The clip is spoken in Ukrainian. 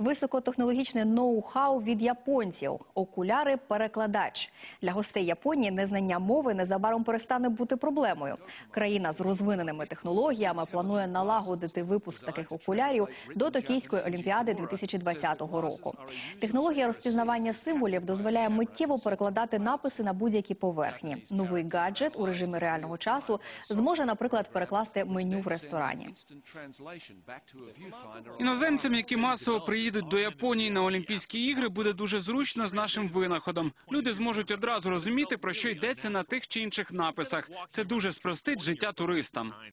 високотехнологічне ноу-хау від японців – окуляри-перекладач. Для гостей Японії незнання мови незабаром перестане бути проблемою. Країна з розвиненими технологіями планує налагодити випуск таких окулярів до Токійської олімпіади 2020 року. Технологія розпізнавання символів дозволяє миттєво перекладати написи на будь-які поверхні. Новий гаджет у режимі реального часу зможе, наприклад, перекласти меню в ресторані. Іноземцям, які масово приїдуть до Японії на Олімпійські ігри, буде дуже зручно з нашим винаходом. Люди зможуть одразу розуміти, про що йдеться на тих чи інших написах. Це дуже спростить життя туристам.